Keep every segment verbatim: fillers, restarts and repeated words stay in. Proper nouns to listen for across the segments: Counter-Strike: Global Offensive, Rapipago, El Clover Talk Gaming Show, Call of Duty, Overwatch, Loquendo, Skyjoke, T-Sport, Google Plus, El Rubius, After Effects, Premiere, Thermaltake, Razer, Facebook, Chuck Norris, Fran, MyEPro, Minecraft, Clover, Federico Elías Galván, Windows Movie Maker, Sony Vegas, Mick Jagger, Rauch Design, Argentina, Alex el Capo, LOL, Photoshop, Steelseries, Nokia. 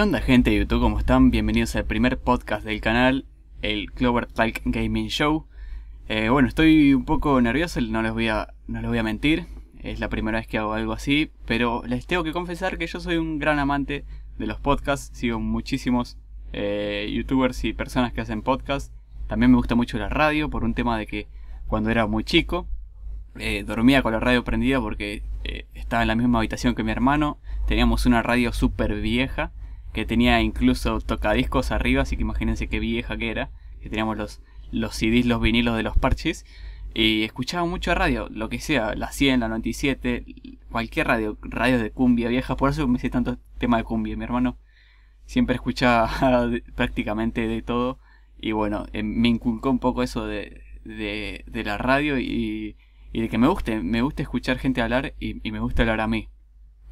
¿Qué onda, gente de YouTube? ¿Cómo están? Bienvenidos al primer podcast del canal, El Clover Talk Gaming Show. Eh, bueno, estoy un poco nervioso, no les voy a, no les voy a mentir. Es la primera vez que hago algo así, pero les tengo que confesar que yo soy un gran amante de los podcasts. Sigo muchísimos eh, youtubers y personas que hacen podcasts. También me gusta mucho la radio, por un tema de que cuando era muy chico eh, dormía con la radio prendida porque eh, estaba en la misma habitación que mi hermano. Teníamos una radio súper vieja que tenía incluso tocadiscos arriba, así que imagínense qué vieja que era. Que teníamos los, los C Ds, los vinilos de los parches. Y escuchaba mucho radio, lo que sea, la cien, la noventa y siete, cualquier radio, radio de cumbia vieja. Por eso me hice tanto tema de cumbia, mi hermano siempre escuchaba prácticamente de todo. Y bueno, eh, me inculcó un poco eso de, de, de la radio y, y de que me guste, me gusta escuchar gente hablar y, y me gusta hablar a mí.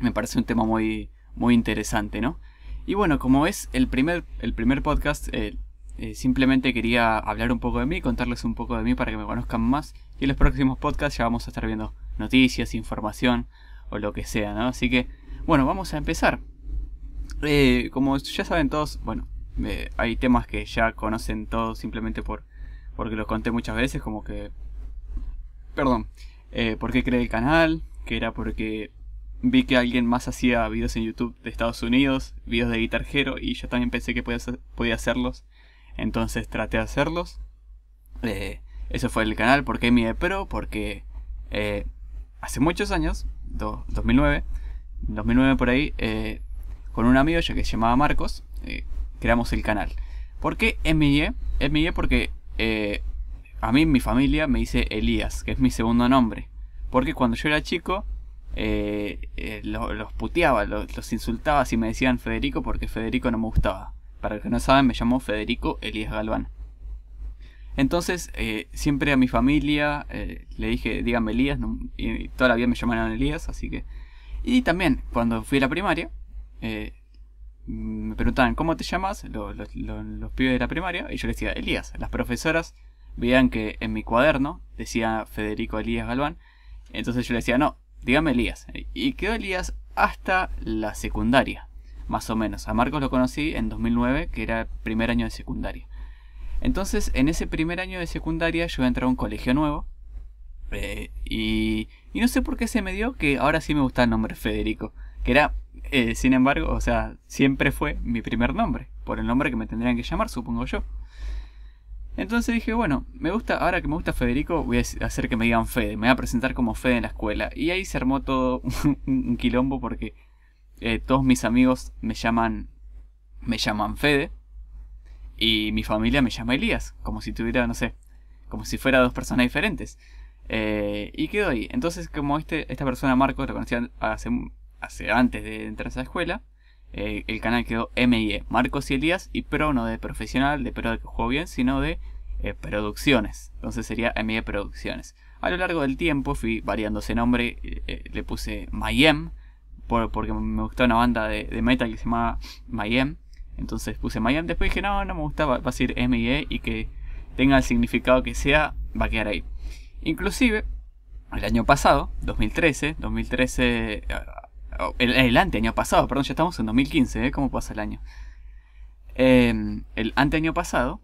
Me parece un tema muy, muy interesante, ¿no? Y bueno, como es el primer, el primer podcast, eh, Eh, simplemente quería hablar un poco de mí, contarles un poco de mí para que me conozcan más. Y en los próximos podcasts ya vamos a estar viendo noticias, información o lo que sea, ¿no? Así que, bueno, vamos a empezar. Eh, como ya saben todos, bueno, eh, hay temas que ya conocen todos simplemente por porque los conté muchas veces. Como que, perdón, eh, por qué creé el canal, que era porque vi que alguien más hacía videos en YouTube de Estados Unidos, videos de Guitar Hero, y yo también pensé que podía, podía hacerlos. Entonces traté de hacerlos. Eh, eso fue el canal. ¿Por qué MyEPro? Porque eh, hace muchos años, do, dos mil nueve, dos mil nueve por ahí, eh, con un amigo yo que se llamaba Marcos, eh, creamos el canal. ¿Por qué MyE? MyE porque eh, a mí mi familia me dice Elías, que es mi segundo nombre. Porque cuando yo era chico, eh, eh, lo, los puteaba, lo, los insultaba si me decían Federico, porque Federico no me gustaba. Para los que no saben, me llamo Federico Elías Galván. Entonces, eh, siempre a mi familia eh, le dije, díganme Elías, no, y toda la vida me llamaron Elías, así que... Y también, cuando fui a la primaria, eh, me preguntaban, ¿cómo te llamas? Lo, lo, lo, los pibes de la primaria, y yo les decía, Elías. Las profesoras veían que en mi cuaderno decía Federico Elías Galván, entonces yo les decía, no, díganme Elías. Y quedó Elías hasta la secundaria. Más o menos. A Marcos lo conocí en dos mil nueve, que era el primer año de secundaria. Entonces, en ese primer año de secundaria yo entré a un colegio nuevo. Eh, y, y no sé por qué se me dio que ahora sí me gusta el nombre Federico. Que era, eh, sin embargo, o sea, siempre fue mi primer nombre. Por el nombre que me tendrían que llamar, supongo yo. Entonces dije, bueno, me gusta, ahora que me gusta Federico, voy a hacer que me digan Fede. Me voy a presentar como Fede en la escuela. Y ahí se armó todo un, un quilombo porque... Eh, todos mis amigos me llaman me llaman Fede y mi familia me llama Elías, como si tuviera, no sé, como si fuera dos personas diferentes. Eh, y quedó ahí. Entonces, como este esta persona Marcos lo conocía hace, hace antes de entrar a esa escuela, eh, el canal quedó M I E, Marcos y Elías, y Pro no de profesional, de Pro de que juego bien, sino de eh, producciones. Entonces sería M I E Producciones. A lo largo del tiempo fui variando ese nombre, eh, eh, le puse MyEM porque me gustaba una banda de, de metal que se llamaba MyEM. Entonces puse MyEM. Después dije, no, no me gustaba, va a ser M I E y que tenga el significado que sea, va a quedar ahí. Inclusive, el año pasado, dos mil trece, dos mil trece... El, el anteaño pasado, perdón, ya estamos en dos mil quince, ¿eh? ¿Cómo pasa el año? Eh, el anteaño pasado,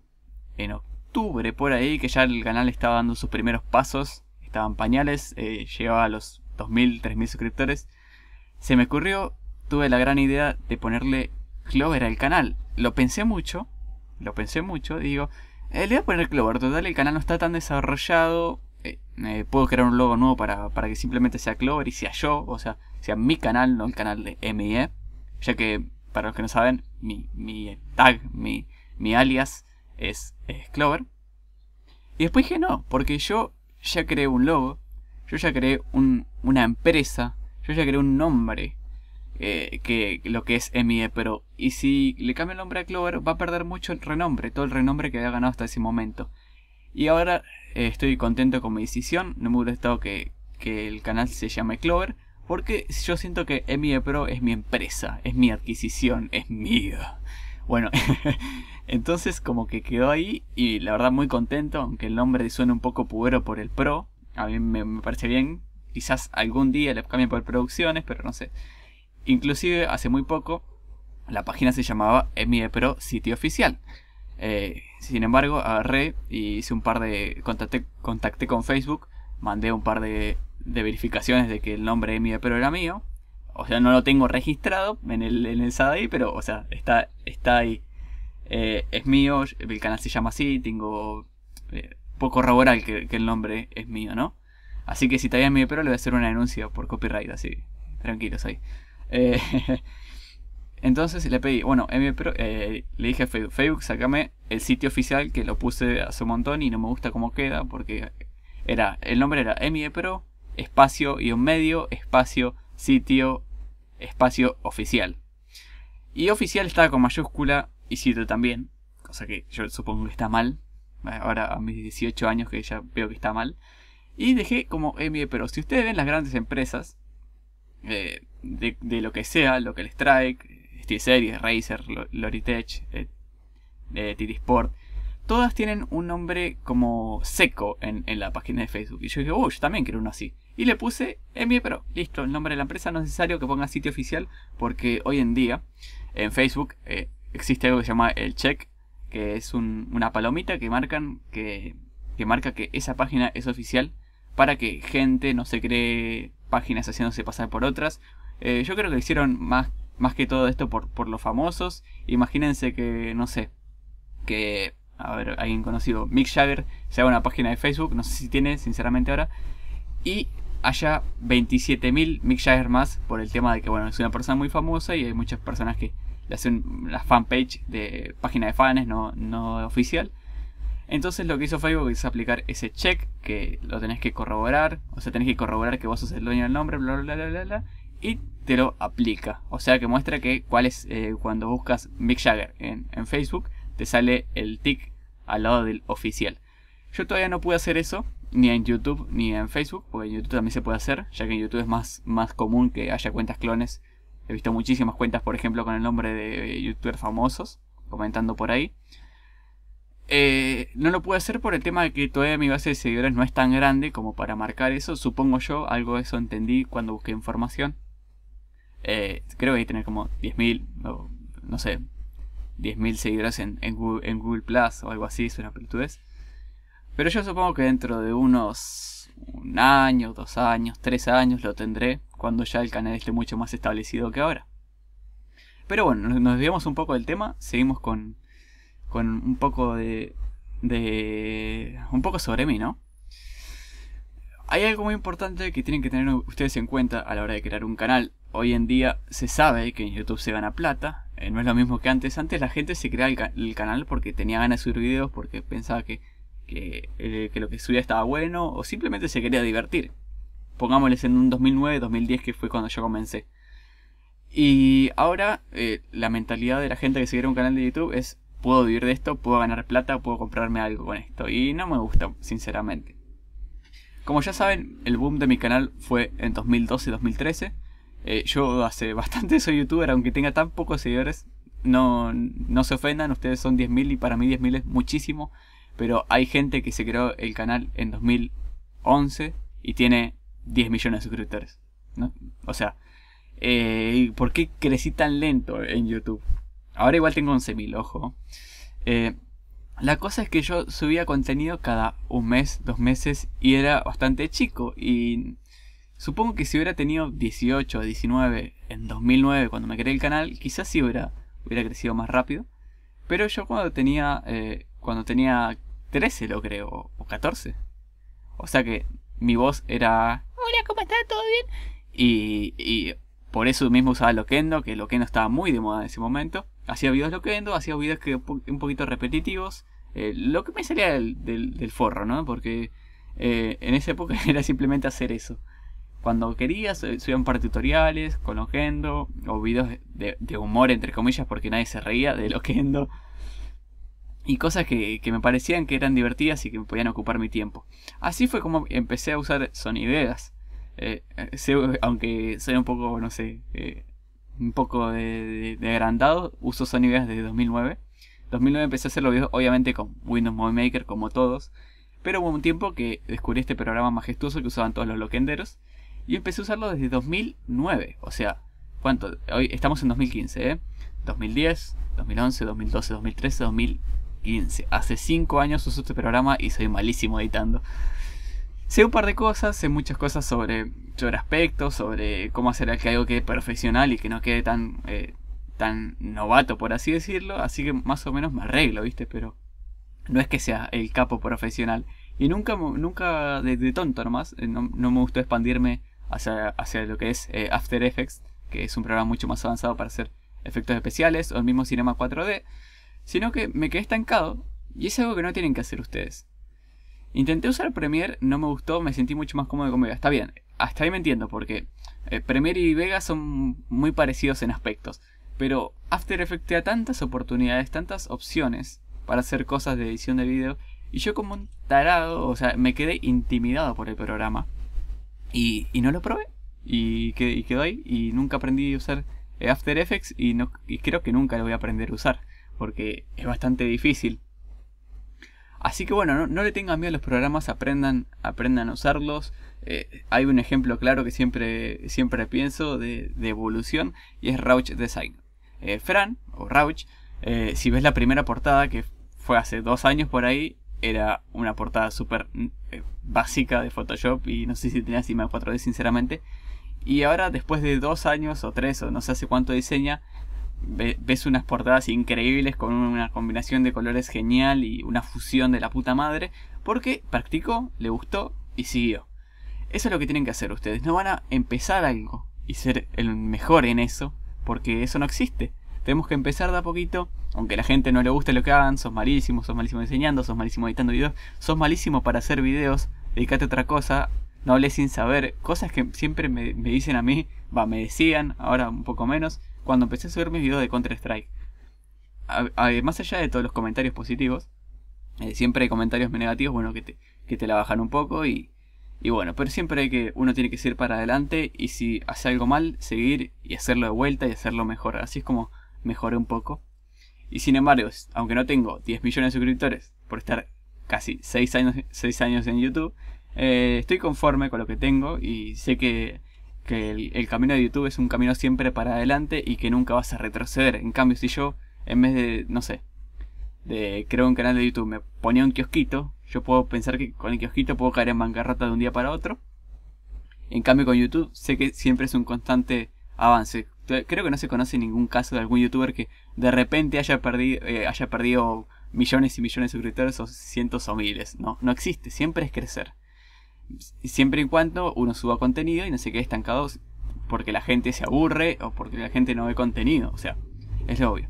en octubre por ahí, que ya el canal estaba dando sus primeros pasos, estaban pañales, eh, llegaba a los dos mil, tres mil suscriptores. Se me ocurrió, tuve la gran idea de ponerle Clover al canal. Lo pensé mucho, lo pensé mucho, y digo, eh, le voy a poner Clover, total el canal no está tan desarrollado, eh, eh, puedo crear un logo nuevo para, para que simplemente sea Clover y sea yo, o sea, sea mi canal, no el canal de M I E, ya que, para los que no saben, mi, mi tag, mi, mi alias es, es Clover. Y después dije no, porque yo ya creé un logo, yo ya creé un, una empresa, yo ya creé un nombre, eh, que lo que es MyEPro. Y si le cambio el nombre a Clover, va a perder mucho el renombre, todo el renombre que había ganado hasta ese momento. Y ahora eh, estoy contento con mi decisión. No me hubiera gustado que, que el canal se llame Clover, porque yo siento que MyEPro es mi empresa, es mi adquisición, es mío. Bueno, entonces como que quedó ahí y la verdad muy contento, aunque el nombre suene un poco pubero por el pro. A mí me, me parece bien. Quizás algún día le cambien por producciones, pero no sé. Inclusive hace muy poco La página se llamaba MyEPro Sitio Oficial. Eh, sin embargo, agarré y hice un par de... Contacté, contacté con Facebook, mandé un par de, de verificaciones de que el nombre MyEPro era mío. O sea, no lo tengo registrado en el, en el S A D I, pero, o sea, está, está ahí. Eh, es mío, el canal se llama así, tengo... Eh, puedo corroborar que, que el nombre es mío, ¿no? Así que si todavía es MyEPro, le voy a hacer una denuncia por copyright, así. Tranquilos ahí. Eh... Entonces le pedí, bueno, MyEPro, eh, le dije a Facebook, Facebook, sacame el sitio oficial, que lo puse hace un montón y no me gusta cómo queda, porque era, el nombre era MyEPro, espacio y un medio, espacio, sitio, espacio oficial. Y oficial estaba con mayúscula y sitio también, cosa que yo supongo que está mal, ahora a mis dieciocho años que ya veo que está mal. Y dejé como MyEPro. Si ustedes ven las grandes empresas, eh, de, de lo que sea, lo que les trae... Steelseries, Razer, Logitech, eh, eh, T-Sport, todas tienen un nombre como seco en, en la página de Facebook. Y yo dije, uy, yo también quiero uno así. Y le puse MyEPro, listo, el nombre de la empresa. No es necesario que ponga sitio oficial, porque hoy en día en Facebook eh, existe algo que se llama el check, que es un, una palomita que marcan que, que marca que esa página es oficial, para que gente no se cree páginas haciéndose pasar por otras. Eh, yo creo que lo hicieron más... Más que todo esto por, por los famosos. Imagínense que, no sé, que, a ver, alguien conocido, Mick Jagger, se haga una página de Facebook, no sé si tiene, sinceramente, ahora, y haya veintisiete mil Mick Jagger más, por el tema de que, bueno, es una persona muy famosa y hay muchas personas que le hacen la fanpage de página de fans, no, no oficial. Entonces lo que hizo Facebook es aplicar ese check, que lo tenés que corroborar, o sea, tenés que corroborar que vos sos el dueño del nombre, bla, bla, bla, bla, bla. Y te lo aplica, o sea que muestra que cuál es, eh, cuando buscas Mick Jagger en, en Facebook, te sale el tick al lado del oficial. Yo todavía no pude hacer eso, ni en YouTube ni en Facebook, porque en YouTube también se puede hacer, ya que en YouTube es más, más común que haya cuentas clones. He visto muchísimas cuentas, por ejemplo, con el nombre de youtubers famosos, comentando por ahí. Eh, no lo pude hacer por el tema de que todavía mi base de seguidores no es tan grande como para marcar eso, supongo yo, algo de eso entendí cuando busqué información. Eh, creo que hay que tener como diez mil, o no sé, diez mil seguidores en, en, Google, en Google Plus o algo así, es una pelotudez. Pero yo supongo que dentro de unos un año, dos años, tres años lo tendré, cuando ya el canal esté mucho más establecido que ahora. Pero bueno, nos desviamos un poco del tema, seguimos con, con un poco de, de... un poco sobre mí, ¿no? Hay algo muy importante que tienen que tener ustedes en cuenta a la hora de crear un canal. Hoy en día se sabe que en YouTube se gana plata, eh, no es lo mismo que antes. Antes la gente se creaba el, ca el canal porque tenía ganas de subir videos, porque pensaba que, que, eh, que lo que subía estaba bueno, o simplemente se quería divertir. Pongámosles en un dos mil nueve, dos mil diez, que fue cuando yo comencé. Y ahora eh, la mentalidad de la gente que se crea un canal de YouTube es: puedo vivir de esto, puedo ganar plata, puedo comprarme algo con esto. Y no me gusta, sinceramente. Como ya saben, el boom de mi canal fue en dos mil doce, dos mil trece. Eh, yo hace bastante soy youtuber, aunque tenga tan pocos seguidores. No, no se ofendan, ustedes son diez mil y para mí diez mil es muchísimo. Pero hay gente que se creó el canal en dos mil once y tiene diez millones de suscriptores, ¿no? O sea, eh, ¿por qué crecí tan lento en YouTube? Ahora igual tengo once mil, ojo. Eh... La cosa es que yo subía contenido cada un mes, dos meses, y era bastante chico. Y supongo que si hubiera tenido dieciocho o diecinueve en dos mil nueve, cuando me creé el canal, quizás sí hubiera, hubiera crecido más rápido. Pero yo cuando tenía eh, cuando tenía trece, lo creo, o catorce. O sea que mi voz era: hola, ¿cómo estás? ¿Todo bien? Y, y por eso mismo usaba Loquendo, que Loquendo estaba muy de moda en ese momento. Hacía videos Loquendo, hacía videos que un poquito repetitivos, eh, lo que me salía del, del, del forro, ¿no? Porque eh, en esa época era simplemente hacer eso. Cuando quería subía un par de tutoriales con Loquendo, o videos de, de humor, entre comillas, porque nadie se reía de Loquendo. Y cosas que, que me parecían que eran divertidas y que me podían ocupar mi tiempo. Así fue como empecé a usar Sony Vegas. Eh, sé, aunque soy un poco, no sé... Eh, un poco de, de, de agrandado, uso Sony Vegas desde dos mil nueve empecé a hacer los videos, obviamente con Windows Movie Maker, como todos, pero hubo un tiempo que descubrí este programa majestuoso que usaban todos los loquenderos, y empecé a usarlo desde dos mil nueve, o sea, ¿cuánto? Hoy estamos en dos mil quince, ¿eh? dos mil diez, dos mil once, dos mil doce, dos mil trece, dos mil quince. Hace cinco años uso este programa y soy malísimo editando. Sé un par de cosas, sé muchas cosas sobre, sobre aspectos, sobre cómo hacer que algo quede profesional y que no quede tan, eh, tan novato, por así decirlo. Así que más o menos me arreglo, ¿viste? Pero no es que sea el capo profesional. Y nunca, nunca de, de tonto nomás, no, no me gustó expandirme hacia, hacia lo que es eh, After Effects, que es un programa mucho más avanzado para hacer efectos especiales o el mismo Cinema cuatro D, sino que me quedé estancado y es algo que no tienen que hacer ustedes. Intenté usar Premiere, no me gustó, me sentí mucho más cómodo con Vegas. Está bien, hasta ahí me entiendo porque eh, Premiere y Vegas son muy parecidos en aspectos, pero After Effects te da tantas oportunidades, tantas opciones para hacer cosas de edición de video. Y yo como un tarado, o sea, me quedé intimidado por el programa. Y, y no lo probé. Y, que, y quedó ahí. Y nunca aprendí a usar After Effects. Y, no, y creo que nunca lo voy a aprender a usar. Porque es bastante difícil. Así que bueno, no, no le tengan miedo a los programas. Aprendan, aprendan a usarlos. Eh, hay un ejemplo claro que siempre, siempre pienso de, de evolución. Y es Rauch Design. Eh, Fran, o Rauch. Eh, si ves la primera portada, que fue hace dos años por ahí. Era una portada súper eh, básica de Photoshop y no sé si tenía Cinema cuatro D sinceramente. Y ahora después de dos años o tres o no sé hace cuánto diseña, ve, ves unas portadas increíbles con una combinación de colores genial y una fusión de la puta madre. Porque practicó, le gustó y siguió. Eso es lo que tienen que hacer ustedes. No van a empezar algo y ser el mejor en eso porque eso no existe. Tenemos que empezar de a poquito, aunque a la gente no le guste lo que hagan, sos malísimo, sos malísimo enseñando, sos malísimo editando videos, sos malísimo para hacer videos, dedicate a otra cosa, no hables sin saber, cosas que siempre me, me dicen a mí, va, me decían, ahora un poco menos, cuando empecé a subir mis videos de Counter-Strike. Más allá de todos los comentarios positivos, eh, siempre hay comentarios negativos, bueno, que te, que te la bajan un poco y... Y bueno, pero siempre hay que, uno tiene que seguir para adelante y si hace algo mal, seguir y hacerlo de vuelta y hacerlo mejor, así es como... mejoré un poco. Y sin embargo, aunque no tengo diez millones de suscriptores por estar casi seis años, seis años en YouTube, eh, estoy conforme con lo que tengo y sé que, que el, el camino de YouTube es un camino siempre para adelante y que nunca vas a retroceder. En cambio, si yo, en vez de, no sé, de crear un canal de YouTube, me ponía un kiosquito, yo puedo pensar que con el kiosquito puedo caer en bancarrota de un día para otro. En cambio, con YouTube sé que siempre es un constante avance. Creo que no se conoce ningún caso de algún youtuber que de repente haya perdido, eh, haya perdido millones y millones de suscriptores o cientos o miles. No, no existe, siempre es crecer. Siempre y cuando uno suba contenido y no se quede estancado porque la gente se aburre o porque la gente no ve contenido. O sea, es lo obvio.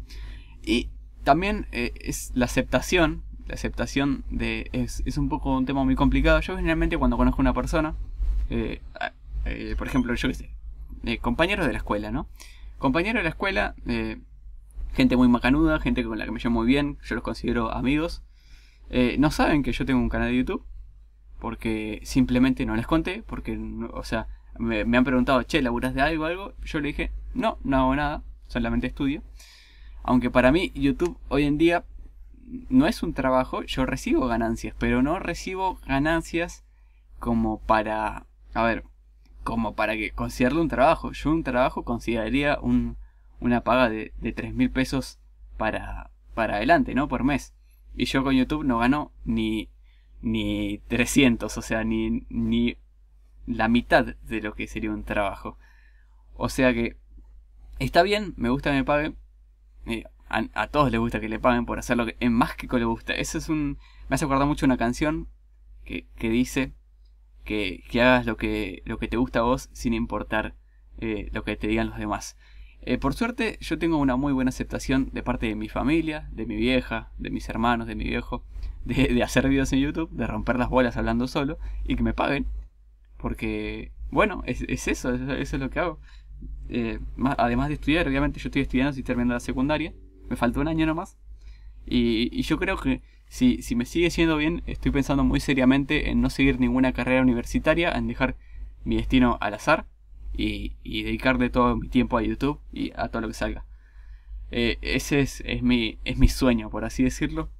Y también eh, es la aceptación. La aceptación de es, es un poco un tema muy complicado. Yo generalmente cuando conozco a una persona, eh, eh, por ejemplo, yo qué sé. Eh, compañeros de la escuela, ¿no? Compañeros de la escuela, eh, gente muy macanuda, gente con la que me llevo muy bien, yo los considero amigos. Eh, no saben que yo tengo un canal de YouTube, porque simplemente no les conté, porque, no, o sea, me, me han preguntado, che, ¿laburás de algo, algo? Yo le dije, no, no hago nada, solamente estudio. Aunque para mí YouTube hoy en día no es un trabajo, yo recibo ganancias, pero no recibo ganancias como para, a ver... como para que considerarlo un trabajo. Yo un trabajo consideraría un, una paga de, de tres mil pesos para, para adelante, ¿no? Por mes. Y yo con YouTube no gano ni, ni trescientos, o sea, ni, ni la mitad de lo que sería un trabajo. O sea que está bien, me gusta que me paguen. Eh, a, a todos les gusta que le paguen por hacer lo que... Eh, más que le gusta. Eso es un... Me hace acordar mucho una canción que, que dice... Que, que hagas lo que, lo que te gusta a vos sin importar eh, lo que te digan los demás. Eh, por suerte yo tengo una muy buena aceptación de parte de mi familia, de mi vieja, de mis hermanos, de mi viejo, de, de hacer videos en YouTube, de romper las bolas hablando solo y que me paguen. Porque, bueno, es, es eso, es, eso es lo que hago. Eh, más, además de estudiar, obviamente yo estoy estudiando, estoy terminando la secundaria, me faltó un año nomás. Y, y yo creo que si, si me sigue yendo bien, estoy pensando muy seriamente en no seguir ninguna carrera universitaria, en dejar mi destino al azar y, y dedicarle todo mi tiempo a YouTube y a todo lo que salga. Eh, ese es, es, mi, es mi sueño, por así decirlo.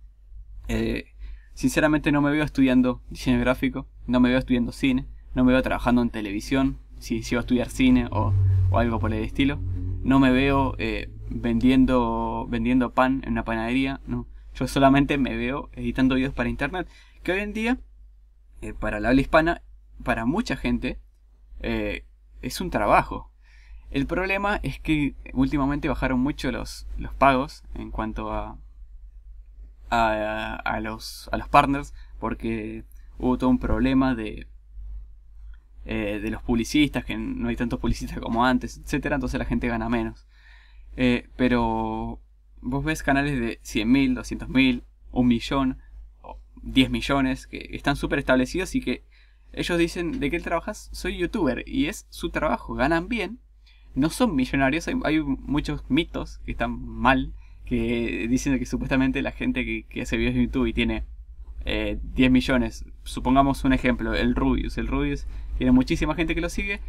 Eh, sinceramente no me veo estudiando diseño gráfico, no me veo estudiando cine, no me veo trabajando en televisión, si, si voy a estudiar cine o, o algo por el estilo. no me veo eh, vendiendo, vendiendo pan en una panadería, no. Yo solamente me veo editando videos para internet, que hoy en día, eh, para la habla hispana, para mucha gente, eh, es un trabajo. El problema es que últimamente bajaron mucho los, los pagos en cuanto a, a, a, los, a los partners, porque hubo todo un problema de, eh, de los publicistas, que no hay tantos publicistas como antes, etcétera. Entonces la gente gana menos. Eh, pero vos ves canales de cien mil, doscientos mil, un millón, diez millones, que están súper establecidos y que ellos dicen, ¿de qué trabajas? Soy youtuber, y es su trabajo, ganan bien, no son millonarios. Hay, hay muchos mitos que están mal, que dicen que supuestamente la gente que, que hace videos de YouTube y tiene eh, diez millones, supongamos un ejemplo, el Rubius, el Rubius tiene muchísima gente que lo sigue,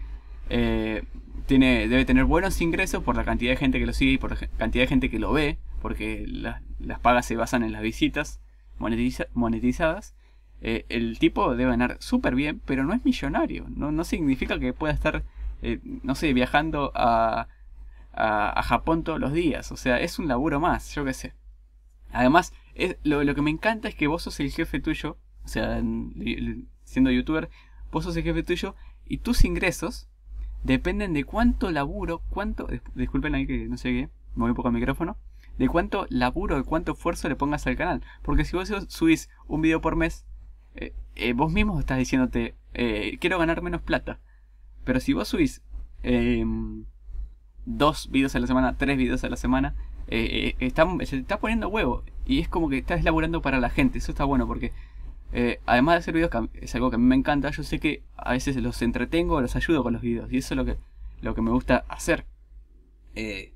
eh, tiene, debe tener buenos ingresos por la cantidad de gente que lo sigue y por la cantidad de gente que lo ve, porque la, las pagas se basan en las visitas monetiza, monetizadas. Eh, el tipo debe ganar súper bien, pero no es millonario, no, no significa que pueda estar, eh, no sé, viajando a, a, a Japón todos los días. O sea, es un laburo más, yo qué sé. Además, es, lo, lo que me encanta es que vos sos el jefe tuyo, o sea, siendo youtuber, vos sos el jefe tuyo y tus ingresos dependen de cuánto laburo, cuánto, disculpen ahí que no sé qué, me voy un poco al micrófono, de cuánto laburo, de cuánto esfuerzo le pongas al canal. Porque si vos subís un video por mes, Eh, eh, vos mismo estás diciéndote, eh, quiero ganar menos plata. Pero si vos subís eh, dos videos a la semana, tres videos a la semana, eh, eh, está, se te está poniendo huevo. Y es como que estás laburando para la gente. Eso está bueno porque, eh, además de hacer videos, que es algo que a mí me encanta, yo sé que a veces los entretengo, los ayudo con los videos. Y eso es lo que, lo que me gusta hacer. Eh,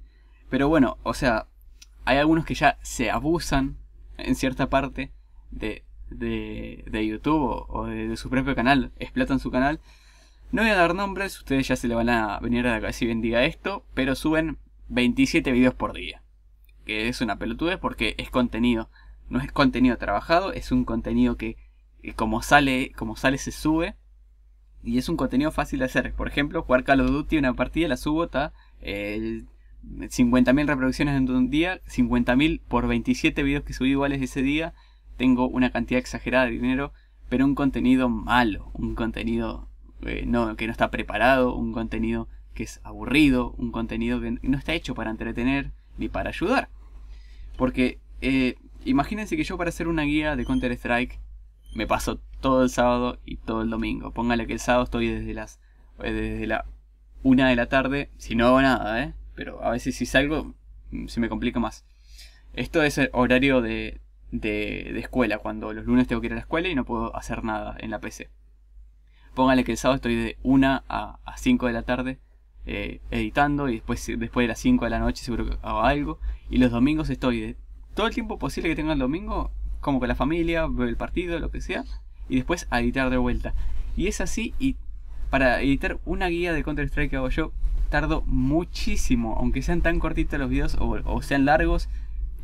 pero bueno, o sea, hay algunos que ya se abusan en cierta parte de... De, de YouTube o, o de, de su propio canal, explotan su canal. No voy a dar nombres, ustedes ya se le van a venir a la cabeza si bien diga esto, pero suben veintisiete videos por día, que es una pelotudez porque es contenido, no es contenido trabajado, es un contenido que como sale, como sale se sube, y es un contenido fácil de hacer. Por ejemplo, jugar Call of Duty, una partida la subo ta eh, cincuenta mil reproducciones en un día, cincuenta mil por veintisiete videos que subí iguales ese día. Tengo una cantidad exagerada de dinero, pero un contenido malo, un contenido eh, no, que no está preparado, un contenido que es aburrido, un contenido que no está hecho para entretener ni para ayudar. Porque eh, imagínense que yo para hacer una guía de Counter-Strike me paso todo el sábado y todo el domingo. Póngale que el sábado estoy desde las eh, desde la una de la tarde, si no hago nada, ¿eh? Pero a veces si salgo se me complica más. Esto es el horario de... De, de escuela, cuando los lunes tengo que ir a la escuela y no puedo hacer nada en la P C. Póngale que el sábado estoy de una a, a cinco de la tarde eh, editando, y después, después de las cinco de la noche seguro que hago algo. Y los domingos estoy de todo el tiempo posible que tenga el domingo, como con la familia, veo el partido, lo que sea, y después a editar de vuelta. Y es así, y para editar una guía de Counter-Strike que hago yo tardo muchísimo, aunque sean tan cortitos los videos o, o sean largos.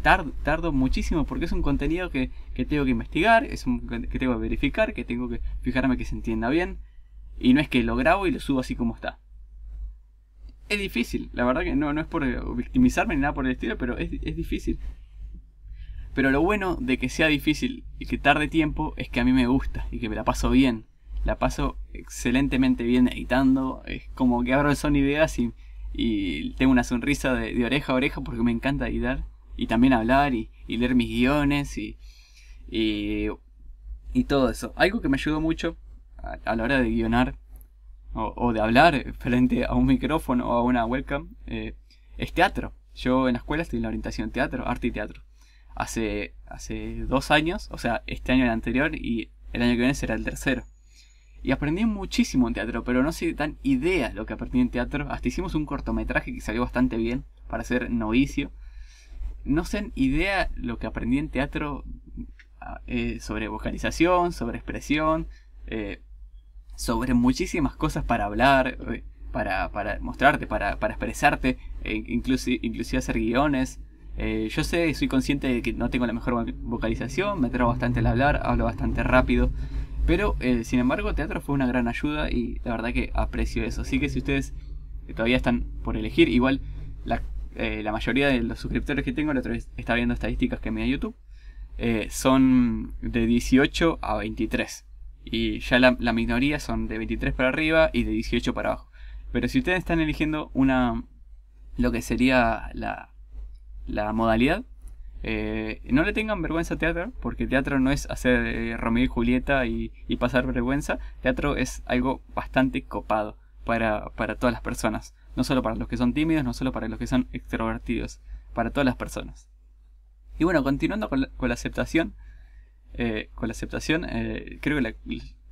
Tardo, tardo muchísimo porque es un contenido que, que tengo que investigar, es un, que tengo que verificar, que tengo que fijarme que se entienda bien. Y no es que lo grabo y lo subo así como está. Es difícil, la verdad que no, no es por victimizarme ni nada por el estilo, pero es, es difícil. Pero lo bueno de que sea difícil y que tarde tiempo es que a mí me gusta y que me la paso bien. La paso excelentemente bien editando, es como que abro el Sony Vegas y, y tengo una sonrisa de, de oreja a oreja porque me encanta editar. Y también hablar y, y leer mis guiones y, y, y todo eso. Algo que me ayudó mucho a, a la hora de guionar o, o de hablar frente a un micrófono o a una webcam eh, es teatro. Yo en la escuela estoy en la orientación teatro, arte y teatro. Hace, hace dos años, o sea, este año el anterior y el año que viene será el tercero. Y aprendí muchísimo en teatro, pero no se dan ideas lo que aprendí en teatro. Hasta hicimos un cortometraje que salió bastante bien para ser novicio. No sé idea lo que aprendí en teatro eh, sobre vocalización, sobre expresión, eh, sobre muchísimas cosas para hablar, eh, para, para mostrarte, para, para expresarte, eh, inclusive, inclusive hacer guiones. Eh, yo sé, soy consciente de que no tengo la mejor vocalización, me trabo bastante al hablar, hablo bastante rápido, pero eh, sin embargo teatro fue una gran ayuda y la verdad que aprecio eso. Así que si ustedes todavía están por elegir, igual... la, eh, la mayoría de los suscriptores que tengo, la otra vez estaba viendo estadísticas que me da YouTube, eh, son de dieciocho a veintitrés. Y ya la, la minoría son de veintitrés para arriba y de dieciocho para abajo. Pero si ustedes están eligiendo una, lo que sería la, la modalidad, eh, no le tengan vergüenza a teatro, porque teatro no es hacer eh, Romeo y Julieta y, y pasar vergüenza. Teatro es algo bastante copado para, para todas las personas. No solo para los que son tímidos, no solo para los que son extrovertidos, para todas las personas. Y bueno, continuando con la, con la aceptación, Eh, con la aceptación, eh, creo que la,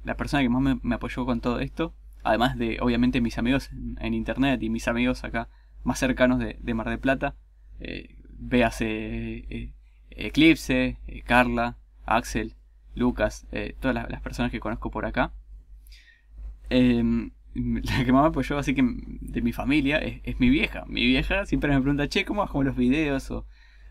la persona que más me, me apoyó con todo esto, además de obviamente mis amigos en, en internet y mis amigos acá más cercanos de, de Mar del Plata, eh, véase eh, Eclipse, eh, Carla, Axel, Lucas, eh, todas las, las personas que conozco por acá, eh, la que más me apoyó así que de mi familia es, es mi vieja. Mi vieja siempre me pregunta, che, ¿cómo vas con los videos? O,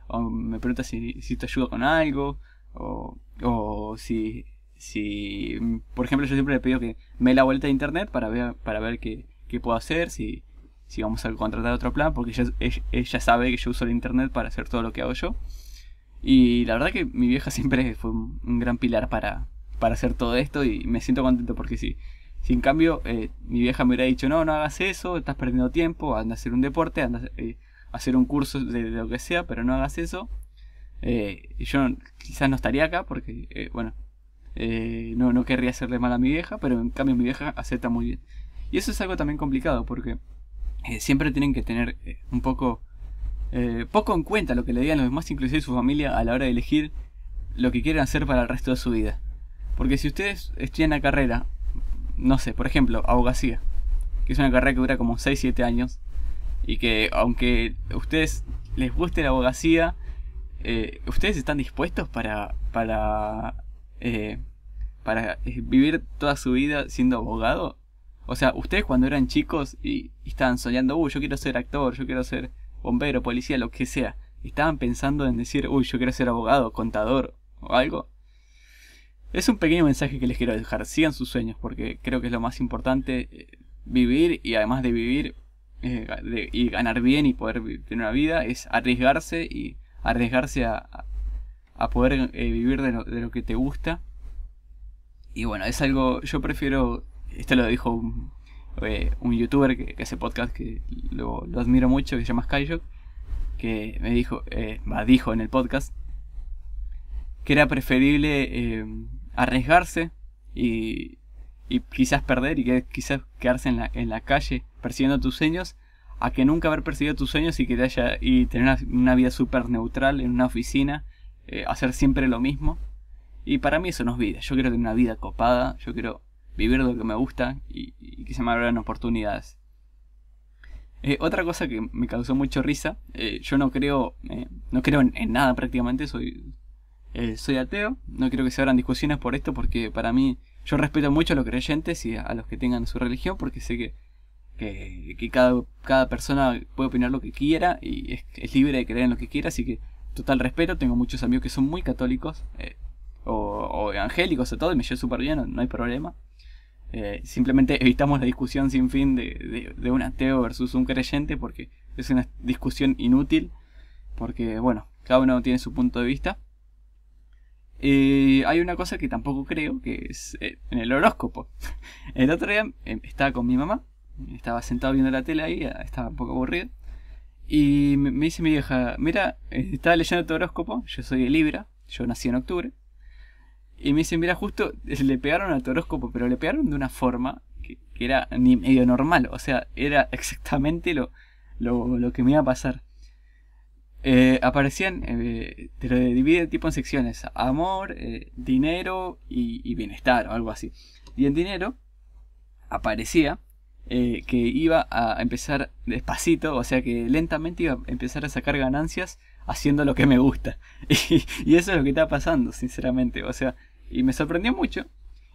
o me pregunta si, si te ayudo con algo. O, o si, si, por ejemplo, yo siempre le pido que me dé la vuelta a internet para ver, para ver qué, qué puedo hacer, si, si vamos a contratar otro plan, porque ella, ella sabe que yo uso el internet para hacer todo lo que hago yo. Y la verdad que mi vieja siempre fue un, un gran pilar para, para hacer todo esto, y me siento contento porque si, si en cambio eh, mi vieja me hubiera dicho, no, no hagas eso, estás perdiendo tiempo, anda a hacer un deporte, anda a eh, hacer un curso de, de lo que sea, pero no hagas eso. Eh, yo quizás no estaría acá porque, eh, bueno, eh, no, no querría hacerle mal a mi vieja, pero en cambio mi vieja acepta muy bien. Y eso es algo también complicado porque eh, siempre tienen que tener eh, un poco, eh, poco en cuenta lo que le digan los demás, inclusive su familia, a la hora de elegir lo que quieren hacer para el resto de su vida. Porque si ustedes estudian la carrera, no sé, por ejemplo, abogacía, que es una carrera que dura como seis siete años, y que aunque a ustedes les guste la abogacía, Eh, ¿ustedes están dispuestos para para eh, para vivir toda su vida siendo abogado? O sea, ustedes cuando eran chicos y, y estaban soñando, uy, yo quiero ser actor, yo quiero ser bombero, policía, lo que sea, estaban pensando en decir, uy, yo quiero ser abogado, contador o algo. Es un pequeño mensaje que les quiero dejar. Sigan sus sueños porque creo que es lo más importante, eh, vivir, y además de vivir eh, de, y ganar bien y poder tener una vida, es arriesgarse y arriesgarse a, a poder eh, vivir de lo, de lo que te gusta. Y bueno, es algo, yo prefiero, esto lo dijo un, eh, un youtuber que, que hace podcast que lo, lo admiro mucho, que se llama Skyjoke, que me dijo, eh, bah, dijo en el podcast que era preferible eh, arriesgarse y, y quizás perder y que, quizás quedarse en la, en la calle persiguiendo tus sueños, a que nunca haber perseguido tus sueños y que te haya, y tener una, una vida súper neutral en una oficina, eh, hacer siempre lo mismo. Y para mí eso no es vida. Yo quiero tener una vida copada, yo quiero vivir de lo que me gusta y, y que se me abran oportunidades. Eh, otra cosa que me causó mucho risa, eh, yo no creo, eh, no creo en, en nada prácticamente, soy, eh, soy ateo, no creo que se abran discusiones por esto porque para mí, yo respeto mucho a los creyentes y a, a los que tengan su religión porque sé que Que, que cada, cada persona puede opinar lo que quiera y es, es libre de creer en lo que quiera, así que total respeto. Tengo muchos amigos que son muy católicos eh, o, o evangélicos o todo, y me llevo súper bien, no, no hay problema. Eh, simplemente evitamos la discusión sin fin de, de, de un ateo versus un creyente porque es una discusión inútil, porque bueno, cada uno tiene su punto de vista. Eh, hay una cosa que tampoco creo, que es eh, en el horóscopo. El otro día eh, estaba con mi mamá. Estaba sentado viendo la tele ahí, estaba un poco aburrido. Y me dice mi vieja, mira, estaba leyendo tu horóscopo, yo soy de Libra, yo nací en octubre. Y me dice, mira, justo le pegaron al tu horóscopo, pero le pegaron de una forma que, que era ni medio normal. O sea, era exactamente lo, lo, lo que me iba a pasar. Eh, aparecían, eh, te lo divide tipo en secciones, amor, eh, dinero y, y bienestar o algo así. Y en dinero aparecía Eh, que iba a empezar despacito, o sea que lentamente iba a empezar a sacar ganancias haciendo lo que me gusta. Y, y eso es lo que está pasando, sinceramente. O sea, y me sorprendió mucho.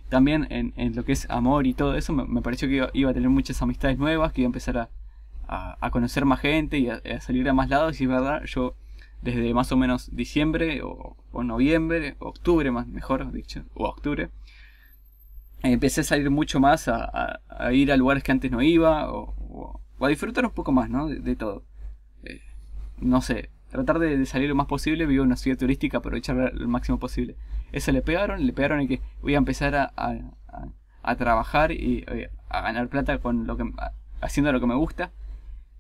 También en, en lo que es amor y todo eso, me, me pareció que iba, iba a tener muchas amistades nuevas, que iba a empezar a, a, a conocer más gente y a, a salir a más lados. Y es verdad, yo desde más o menos diciembre o, o noviembre, octubre más mejor dicho, o octubre, empecé a salir mucho más, a, a, a ir a lugares que antes no iba, o, o, o a disfrutar un poco más, ¿no? de, de todo. no sé, tratar de, de salir lo más posible. Vivo en una ciudad turística, aprovechar lo máximo posible. Eso le pegaron, le pegaron en que voy a empezar a, a, a, a trabajar y a ganar plata con lo que, a, haciendo lo que me gusta.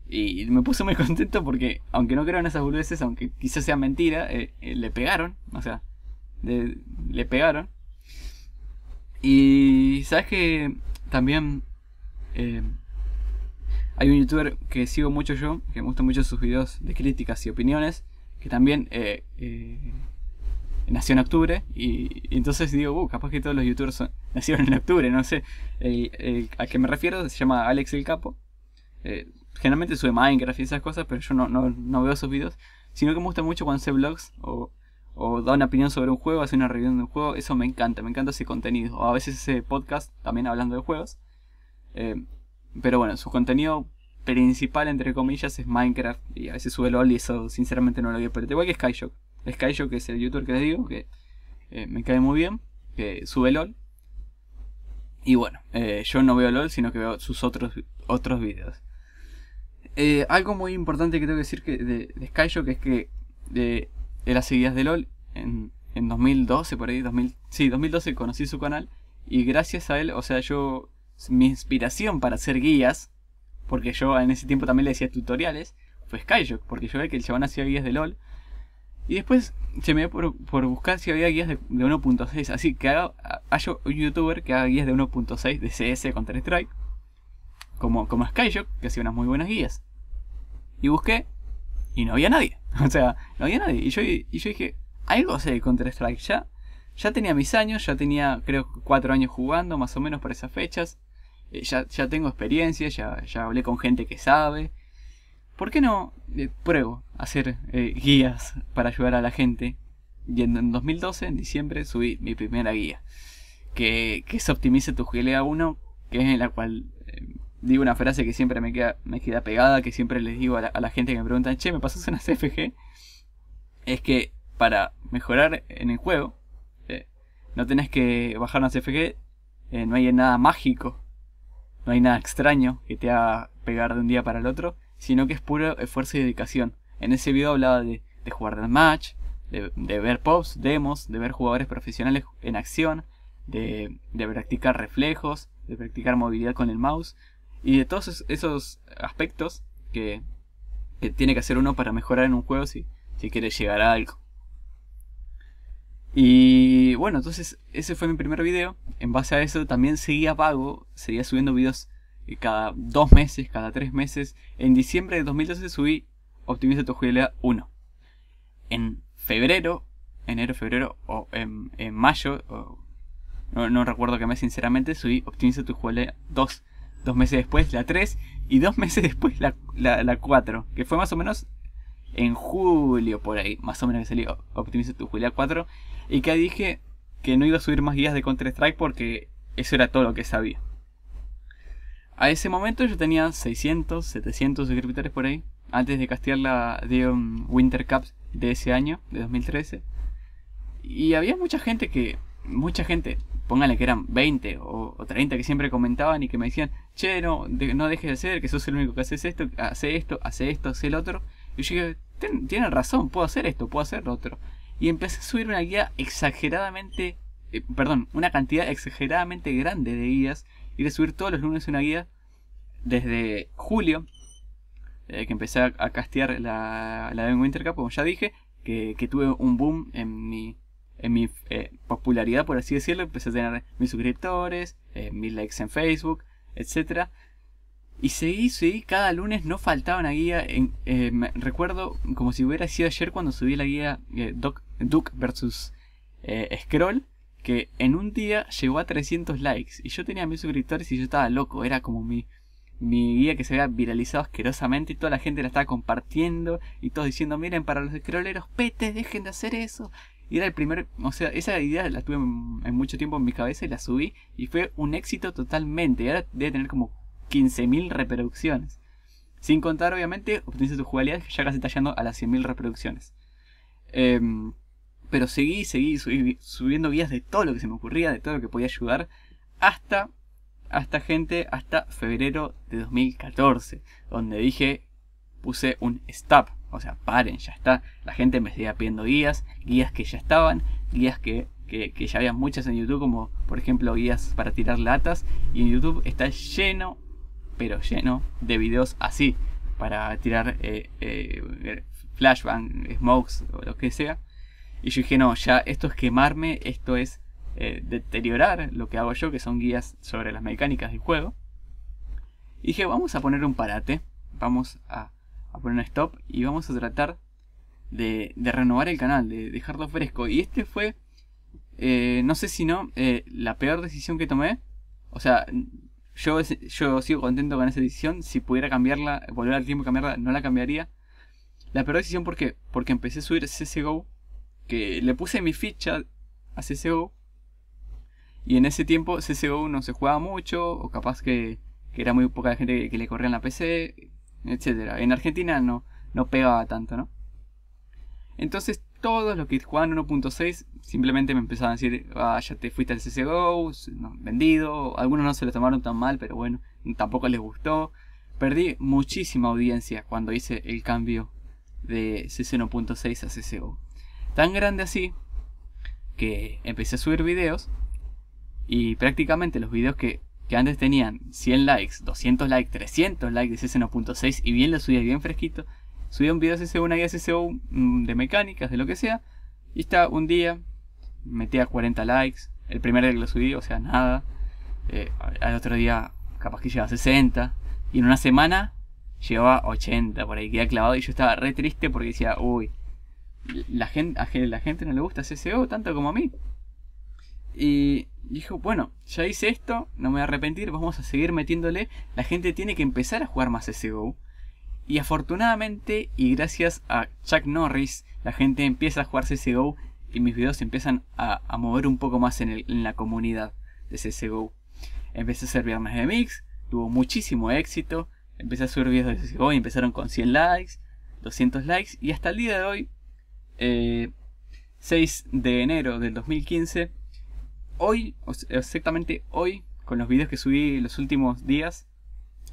Y me puse muy contento porque, aunque no crean esas burgueses, aunque quizás sea mentira, eh, eh, le pegaron, o sea, de, le pegaron. Y sabes que también eh, hay un youtuber que sigo mucho yo, que me gustan mucho sus videos de críticas y opiniones, que también eh, eh, nació en octubre. Y, y entonces digo, uh, capaz que todos los youtubers son, nacieron en octubre, no sé. Eh, eh, a qué me refiero, se llama Alex el Capo. Eh, generalmente sube Minecraft y esas cosas, pero yo no, no, no veo esos videos, sino que me gusta mucho cuando hace vlogs o, o da una opinión sobre un juego, hace una review de un juego. Eso me encanta, me encanta ese contenido, o a veces ese podcast también hablando de juegos. eh, pero bueno, su contenido principal entre comillas es Minecraft, y a veces sube LOL, y eso sinceramente no lo veo, pero igual que Skyjoke. Skyjoke es el youtuber que les digo, que eh, me cae muy bien, que sube LOL. Y bueno, eh, yo no veo LOL, sino que veo sus otros, otros videos. Eh, algo muy importante que tengo que decir que de, de Skyjoke es que de, de las seguidas de LOL en, en dos mil doce, por ahí, dos mil, sí, dos mil doce conocí su canal, y gracias a él, o sea, yo, mi inspiración para hacer guías, porque yo en ese tiempo también le decía tutoriales, fue Skyjoke, porque yo veía que el chabón hacía guías de LOL, y después se me dio por, por buscar si había guías de, de uno punto seis, así que haga, haya un youtuber que haga guías de uno punto seis de C S con Counter-Strike, como, como Skyjoke, que hacía unas muy buenas guías. Y busqué, y no había nadie. O sea, no había nadie. Y yo, y yo dije, algo sé de Counter-Strike. Ya, ya tenía mis años, ya tenía, creo, cuatro años jugando, más o menos para esas fechas. Eh, ya, ya tengo experiencia, ya, ya hablé con gente que sabe. ¿Por qué no eh, pruebo hacer eh, guías para ayudar a la gente? Y en, en dos mil doce, en diciembre, subí mi primera guía. Que, que es Optimice tu Gilea uno, que es en la cual... Eh, digo una frase que siempre me queda, me queda pegada, que siempre les digo a la, a la gente que me preguntan, che, ¿me pasas una C F G? Es que para mejorar en el juego, eh, no tenés que bajar una C F G, eh, no hay nada mágico, no hay nada extraño que te haga pegar de un día para el otro, sino que es puro esfuerzo y dedicación. En ese video hablaba de, de jugar del match, de, de ver pops, demos, de ver jugadores profesionales en acción, de, de practicar reflejos, de practicar movilidad con el mouse. Y de todos esos aspectos que, que tiene que hacer uno para mejorar en un juego si, si quiere llegar a algo. Y bueno, entonces ese fue mi primer video. En base a eso también seguía vago, seguía subiendo videos cada dos meses, cada tres meses. En diciembre de dos mil doce subí Optimiza tu Jugabilidad uno. En febrero, enero, febrero o en, en mayo, o, no, no recuerdo qué mes sinceramente, subí Optimiza tu Jugabilidad dos. Dos meses después la tres y dos meses después la, la, la cuatro, que fue más o menos en julio por ahí, más o menos que salió Optimiza tu Jugabilidad cuatro, y que dije que no iba a subir más guías de Counter-Strike porque eso era todo lo que sabía. A ese momento yo tenía seiscientos, setecientos suscriptores por ahí, antes de castear la de um, Winter Cup de ese año, de dos mil trece, y había mucha gente que, mucha gente... pónganle que eran veinte o, o treinta que siempre comentaban y que me decían, che, no, de, no dejes de hacer, que sos el único que haces esto, hace esto, hace esto, hace el otro. Y yo dije, Tien, tienen razón, puedo hacer esto, puedo hacer lo otro. Y empecé a subir una guía exageradamente, eh, perdón, una cantidad exageradamente grande de guías. Y de subir todos los lunes una guía desde julio, eh, que empecé a, a castear la, la de Winter Cup, como ya dije, que, que tuve un boom en mi... en mi eh, popularidad, por así decirlo. Empecé a tener mis suscriptores, eh, mis likes en Facebook, etcétera. Y seguí, seguí, cada lunes no faltaba una guía. En, eh, me, recuerdo como si hubiera sido ayer cuando subí la guía eh, Doc, Duke versus eh, Scroll, que en un día llegó a trescientos likes. Y yo tenía mis suscriptores y yo estaba loco. Era como mi, mi guía que se había viralizado asquerosamente y toda la gente la estaba compartiendo. Y todos diciendo, miren, para los scrolleros, petes, dejen de hacer eso. Y era el primer, o sea, esa idea la tuve en, en mucho tiempo en mi cabeza y la subí. Y fue un éxito totalmente. Y ahora debe tener como quince mil reproducciones. Sin contar, obviamente, Optimiza tu Jugabilidad, que ya casi está llegando a las cien mil reproducciones. Eh, pero seguí, seguí subí, subiendo guías de todo lo que se me ocurría, de todo lo que podía ayudar. Hasta, hasta gente, hasta febrero de dos mil catorce. Donde dije, puse un stop. O sea, paren, ya está. La gente me seguía pidiendo guías, guías que ya estaban, guías que, que, que ya había muchas en YouTube, como por ejemplo guías para tirar latas. Y en YouTube está lleno, pero lleno de videos así, para tirar eh, eh, flashbang, smokes o lo que sea. Y yo dije, no, ya esto es quemarme, esto es eh, deteriorar lo que hago yo, que son guías sobre las mecánicas del juego. Y dije, vamos a poner un parate, vamos a, a poner un stop y vamos a tratar de, de renovar el canal, de dejarlo fresco. Y este fue, eh, no sé si no, eh, la peor decisión que tomé. O sea, yo, yo sigo contento con esa decisión. Si pudiera cambiarla, volver al tiempo y cambiarla, no la cambiaría. La peor decisión, ¿por qué? Porque empecé a subir C S G O, que le puse mi ficha a C S G O. Y en ese tiempo C S G O no se jugaba mucho, o capaz que, que era muy poca la gente que, que le corría en la P C, etcétera. En Argentina no, no pegaba tanto, ¿no? Entonces todos los que jugaban uno punto seis simplemente me empezaban a decir, ah, ya te fuiste al C S G O, no, vendido. Algunos no se lo tomaron tan mal, pero bueno, tampoco les gustó. Perdí muchísima audiencia cuando hice el cambio de C S uno punto seis a C S G O. Tan grande así que empecé a subir videos, y prácticamente los videos que, que antes tenían cien likes, doscientos likes, trescientos likes de C S uno punto seis, y bien lo subía bien fresquito. Subía un video de C S uno, una guía de C S uno de mecánicas, de lo que sea, y está un día, metía cuarenta likes, el primer día que lo subí, o sea, nada. Eh, al otro día capaz que llegaba sesenta, y en una semana llegaba ochenta, por ahí quedaba clavado, y yo estaba re triste porque decía, uy, La gente, a la gente no le gusta C S G O tanto como a mí. Y dijo, bueno, ya hice esto, no me voy a arrepentir, vamos a seguir metiéndole. La gente tiene que empezar a jugar más C S G O. Y afortunadamente, y gracias a Chuck Norris, la gente empieza a jugar C S G O. Y mis videos empiezan a, a mover un poco más en, el, en la comunidad de C S G O. Empecé a hacer viernes de mix, tuvo muchísimo éxito. Empecé a subir videos de C S G O y empezaron con cien likes, doscientos likes. Y hasta el día de hoy, Eh, seis de enero del dos mil quince, hoy, exactamente hoy, con los videos que subí los últimos días,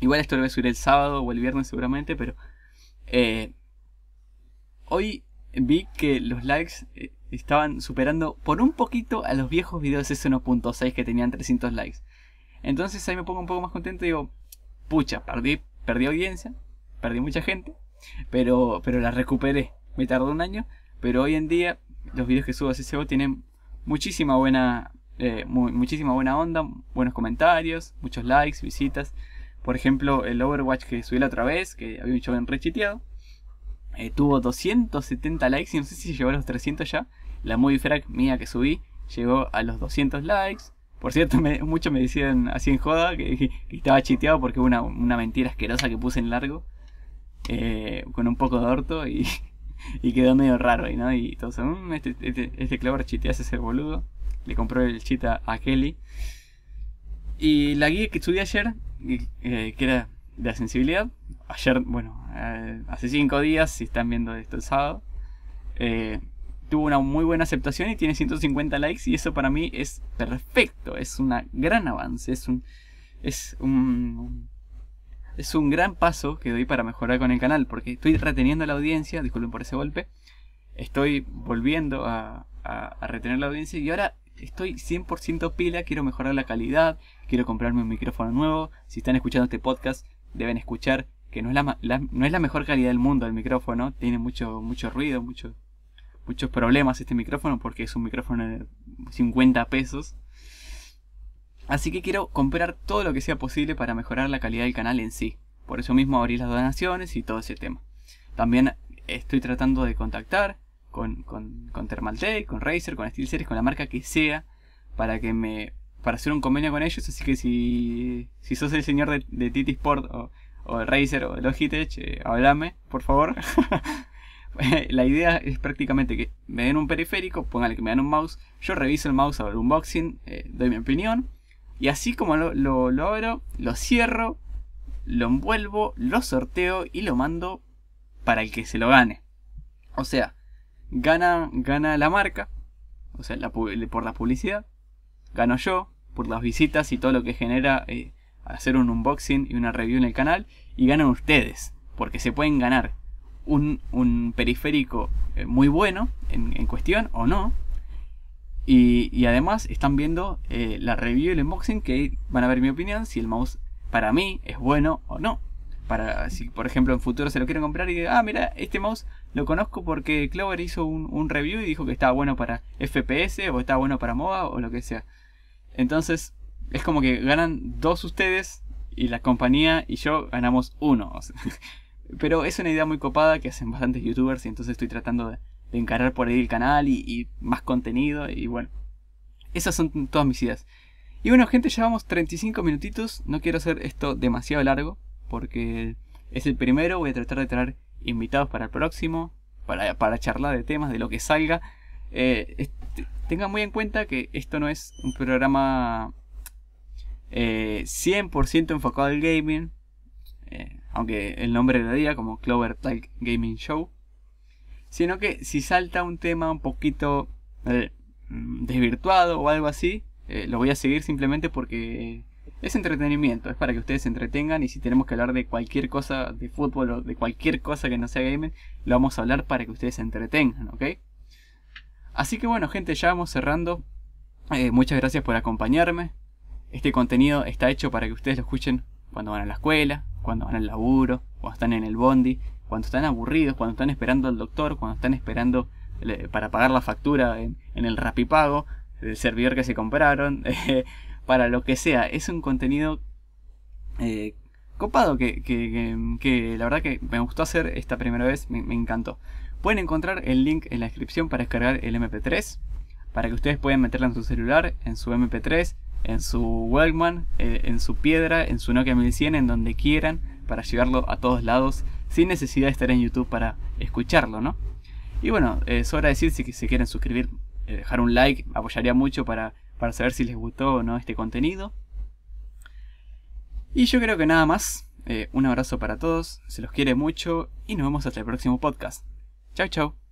igual esto lo voy a subir el sábado o el viernes seguramente, pero eh, hoy vi que los likes eh, estaban superando por un poquito a los viejos videos C S uno punto seis que tenían trescientos likes. Entonces ahí me pongo un poco más contento y digo, pucha, perdí, perdí audiencia, perdí mucha gente, pero, pero la recuperé. Me tardó un año, pero hoy en día los videos que subo a C S G O tienen muchísima buena, eh, muy, muchísima buena onda, buenos comentarios, muchos likes, visitas. Por ejemplo, el Overwatch que subí la otra vez, que había un joven rechiteado, eh, tuvo doscientos setenta likes y no sé si llegó a los trescientos ya. La movie frag mía que subí llegó a los doscientos likes. Por cierto, me, muchos me decían así en joda que, que estaba chiteado porque hubo una, una mentira asquerosa que puse en largo, eh, con un poco de orto y... y quedó medio raro ahí, ¿no? Y todos, mmm, este, este, este Clover chite hace ser boludo. Le compró el cheat a Kelly. Y la guía que subí ayer, eh, que era de la sensibilidad, ayer, bueno, eh, hace cinco días, si están viendo esto el sábado, eh, tuvo una muy buena aceptación y tiene ciento cincuenta likes. Y eso para mí es perfecto, es un gran avance, es un, es un... es un gran paso que doy para mejorar con el canal, porque estoy reteniendo la audiencia, disculpen por ese golpe, estoy volviendo a, a, a retener la audiencia y ahora estoy cien por ciento pila, quiero mejorar la calidad, quiero comprarme un micrófono nuevo. Si están escuchando este podcast deben escuchar que no es la, la, no es la mejor calidad del mundo el micrófono, tiene mucho, mucho ruido, mucho, muchos problemas este micrófono porque es un micrófono de cincuenta pesos. Así que quiero comprar todo lo que sea posible para mejorar la calidad del canal en sí. Por eso mismo abrí las donaciones y todo ese tema. También estoy tratando de contactar con, con, con Thermaltake, con Razer, con Steelseries, con la marca que sea, para que me para hacer un convenio con ellos. Así que si, si sos el señor de, de T-Sport o, o Razer o Logitech, eh, háblame, por favor. La idea es prácticamente que me den un periférico, póngale que me dan un mouse, yo reviso el mouse, hago el unboxing, eh, doy mi opinión. Y así como lo, lo, lo abro, lo cierro, lo envuelvo, lo sorteo y lo mando para el que se lo gane. O sea, gana, gana la marca, o sea, la, por la publicidad, gano yo, por las visitas y todo lo que genera eh, hacer un unboxing y una review en el canal, y ganan ustedes, porque se pueden ganar un, un periférico muy bueno en, en cuestión o no. Y, y además están viendo eh, la review y el unboxing, que van a ver mi opinión si el mouse para mí es bueno o no. Para si por ejemplo en futuro se lo quieren comprar y ah, mira, este mouse lo conozco porque Clover hizo un, un review y dijo que estaba bueno para F P S o estaba bueno para MOBA o lo que sea. Entonces es como que ganan dos ustedes y la compañía y yo ganamos uno. Pero es una idea muy copada que hacen bastantes youtubers, y entonces estoy tratando de, de encarar por ahí el canal y, y más contenido. Y bueno, esas son todas mis ideas. Y bueno gente, ya vamos treinta y cinco minutitos. No quiero hacer esto demasiado largo porque es el primero. Voy a tratar de traer invitados para el próximo, para, para charlar de temas, de lo que salga. Eh, este, tengan muy en cuenta que esto no es un programa eh, cien por ciento enfocado al gaming, eh, aunque el nombre lo diga, como Clover Talk Gaming Show, sino que si salta un tema un poquito eh, desvirtuado o algo así, eh, lo voy a seguir simplemente porque... es entretenimiento, es para que ustedes se entretengan. Y si tenemos que hablar de cualquier cosa, de fútbol o de cualquier cosa que no sea gaming, lo vamos a hablar para que ustedes se entretengan, ¿ok? Así que bueno gente, ya vamos cerrando. eh, Muchas gracias por acompañarme. Este contenido está hecho para que ustedes lo escuchen cuando van a la escuela, cuando van al laburo, cuando están en el bondi, cuando están aburridos, cuando están esperando al doctor, cuando están esperando eh, para pagar la factura en, en el Rapipago del servidor que se compraron. eh, Para lo que sea, es un contenido eh, copado que, que, que, que la verdad que me gustó hacer esta primera vez, me, me encantó. Pueden encontrar el link en la descripción para descargar el eme pe tres, para que ustedes puedan meterla en su celular, en su eme pe tres, en su Walkman, eh, en su piedra, en su Nokia mil cien, en donde quieran, para llevarlo a todos lados, sin necesidad de estar en YouTube para escucharlo, ¿no? Y bueno, eh, sobra decir, si se quieren suscribir, eh, dejar un like, apoyaría mucho para... para saber si les gustó o no este contenido. Y yo creo que nada más. Eh, un abrazo para todos. Se los quiere mucho. Y nos vemos hasta el próximo podcast. Chau, chau.